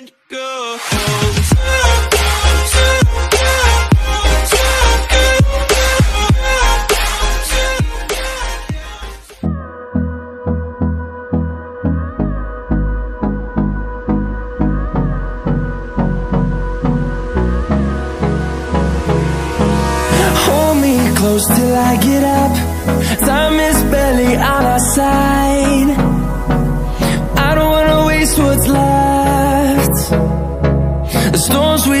and go. Hold me close till I get up. Time is barely on our side. I don't wanna waste what's left. The storms we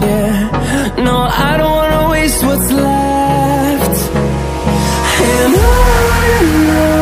Yeah, no, I don't wanna waste what's left. And on